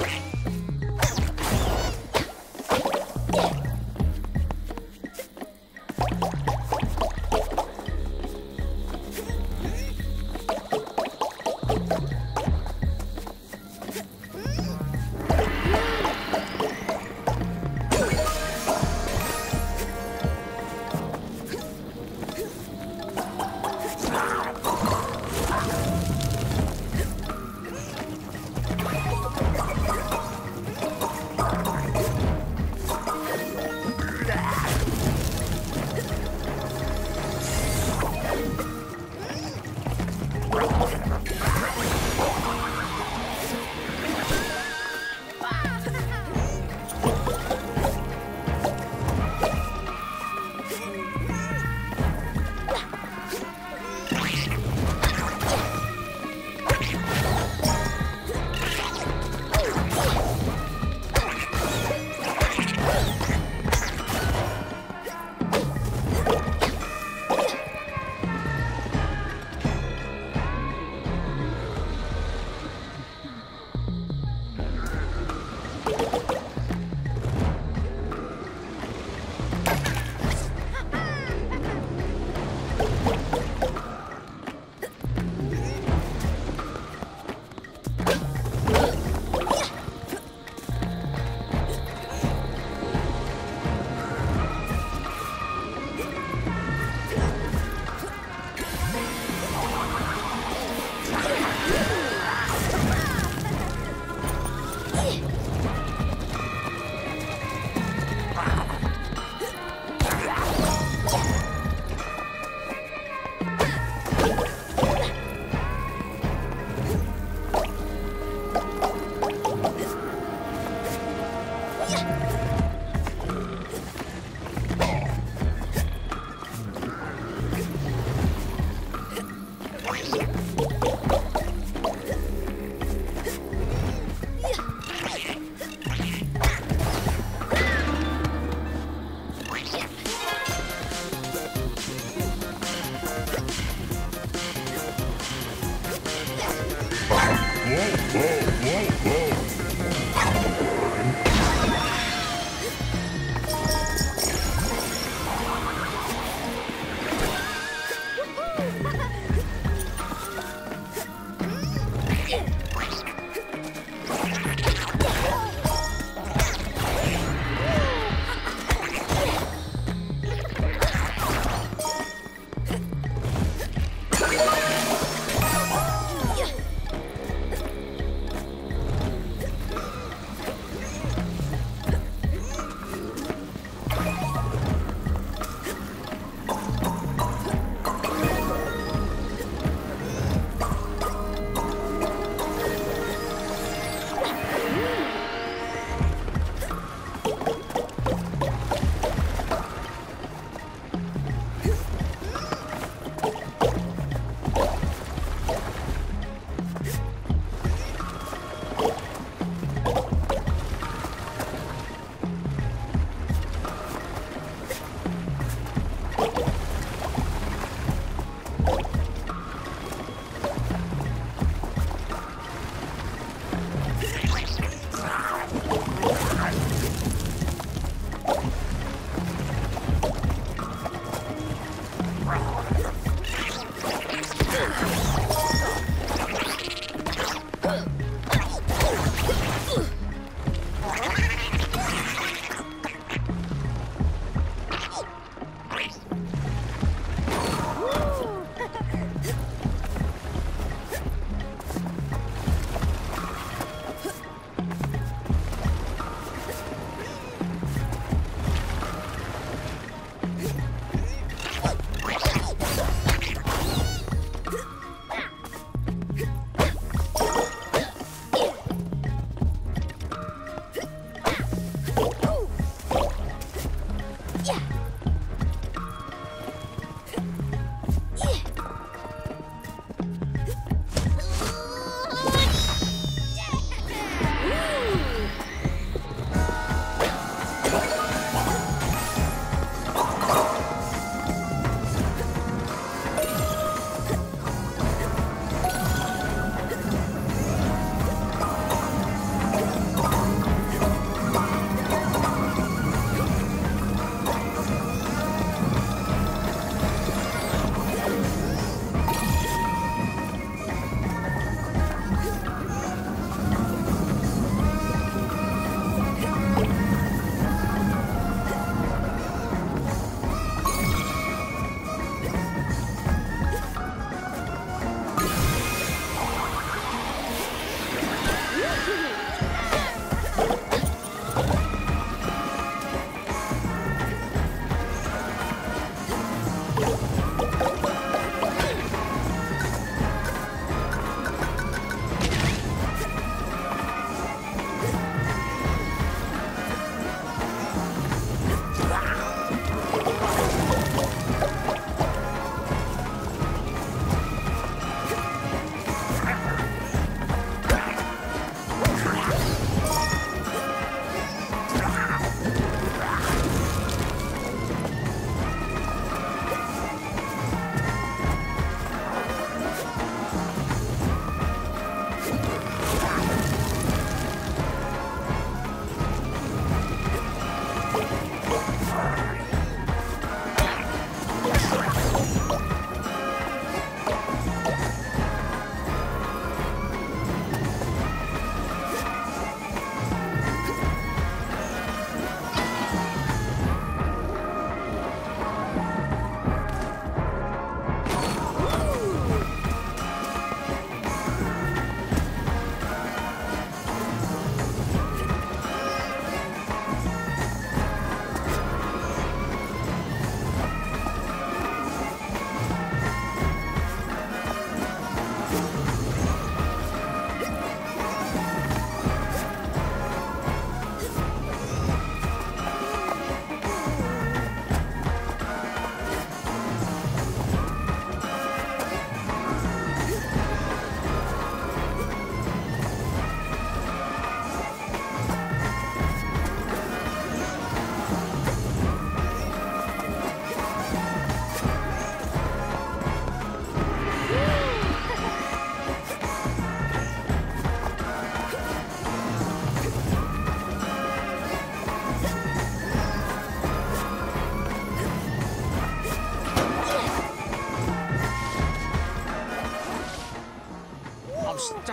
Whoa, whoa, whoa, whoa.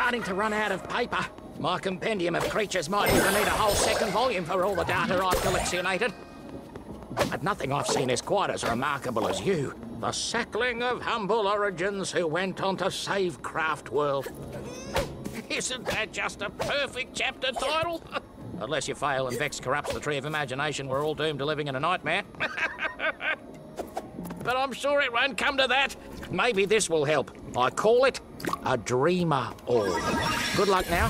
starting to run out of paper. My compendium of creatures might even need a whole second volume for all the data I've collectionated. But nothing I've seen is quite as remarkable as you. The sackling of humble origins who went on to save Craftworld. Isn't that just a perfect chapter title? Unless you fail and Vex corrupts the Tree of Imagination, we're all doomed to living in a nightmare. But I'm sure it won't come to that. Maybe this will help. I call it a dreamer orb. Good luck now.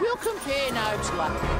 We'll compare notes, love.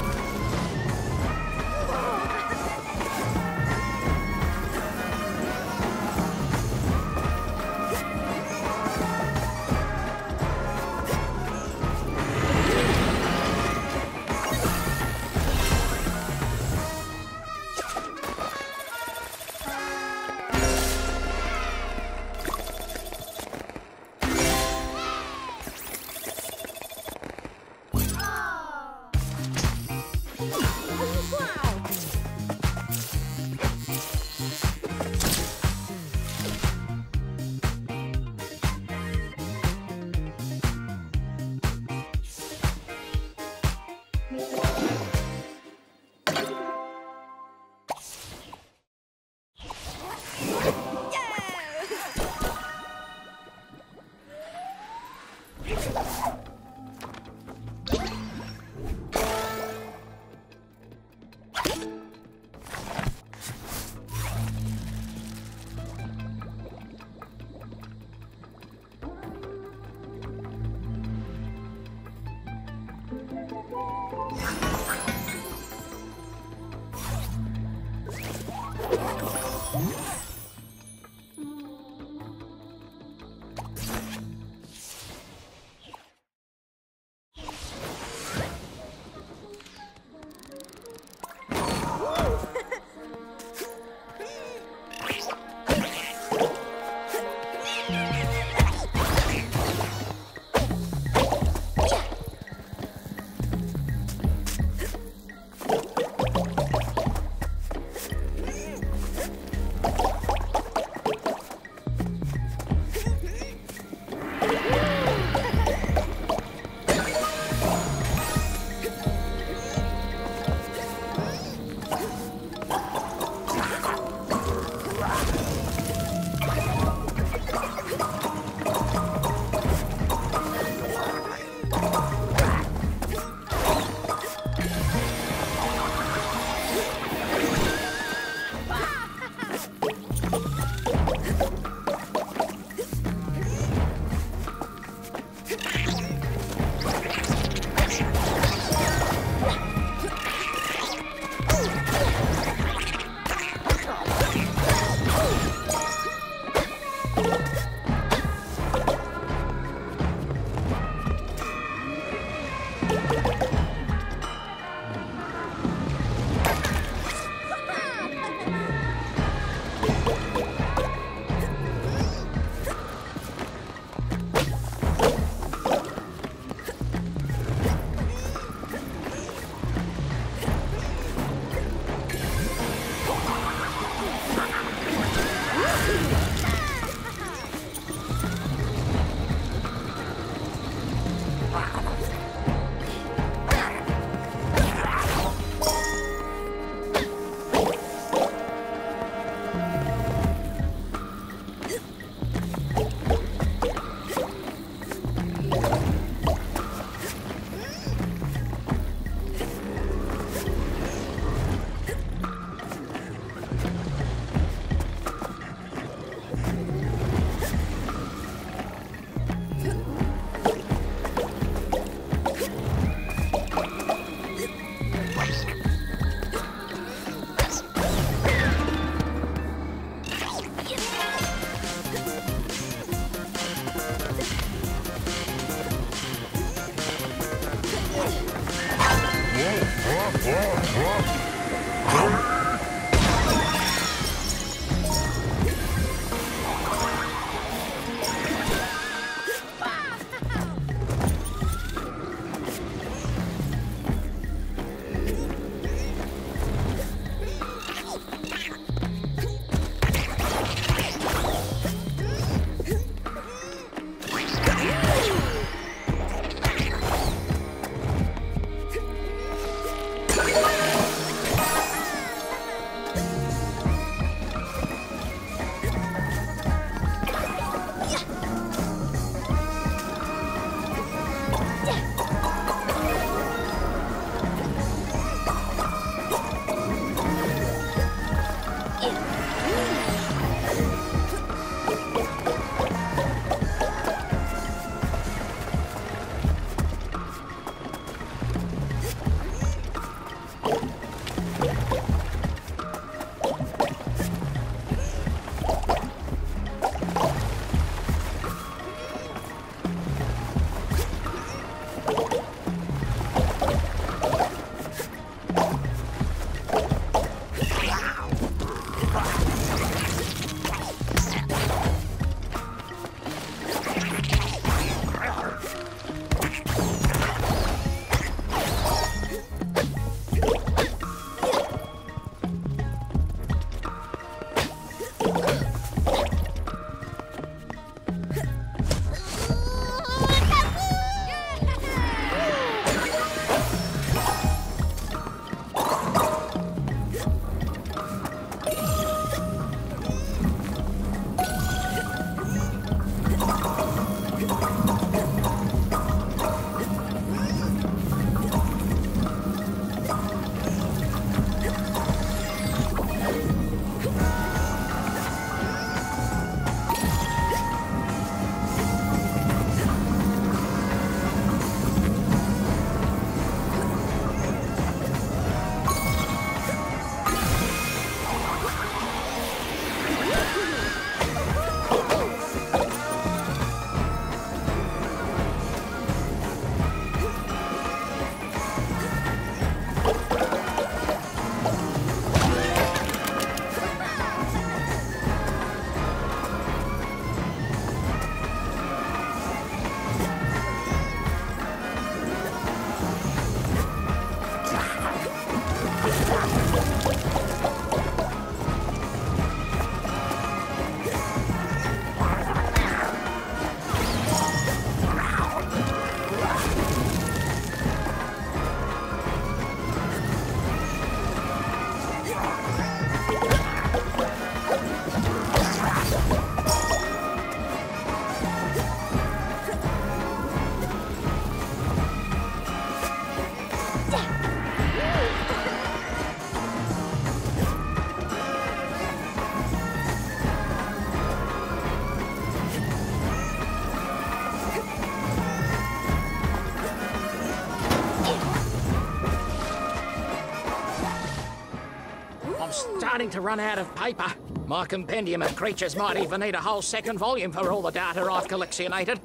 Starting to run out of paper. My compendium of creatures might even need a whole second volume for all the data I've collectionated.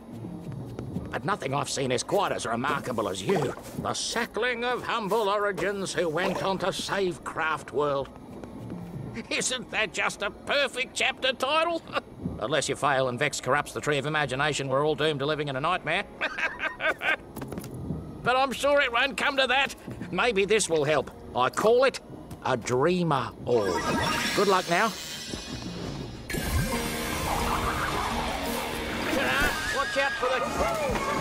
But nothing I've seen is quite as remarkable as you. The sackling of humble origins who went on to save Craftworld. Isn't that just a perfect chapter title? Unless you fail and Vex corrupts the Tree of Imagination, we're all doomed to living in a nightmare. But I'm sure it won't come to that. Maybe this will help. I call it a dreamer all. Good luck now. Watch out for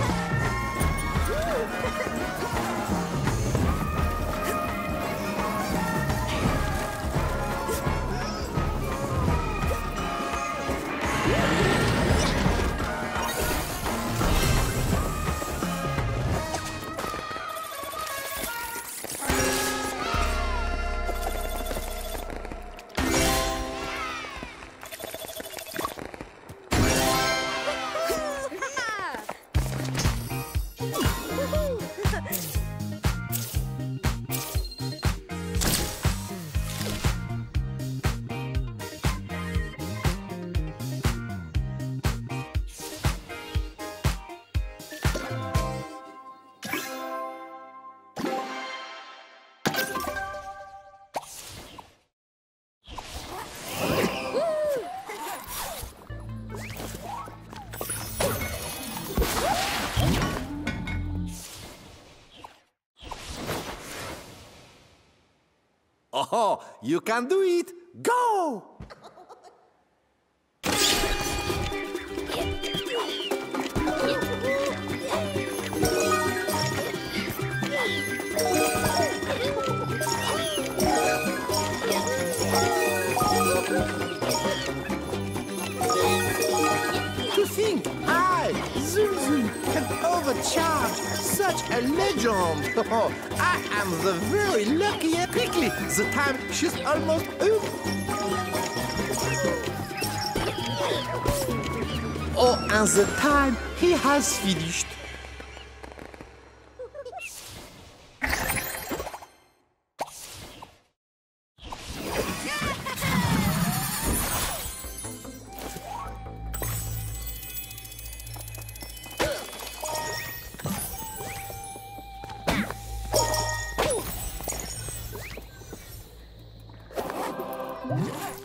Oh, you can do it! Go! To think I, Zuzu, can over charge! Such a legend! I am the very lucky Piggly! The time she's almost up! Oh, and the time he has finished! What?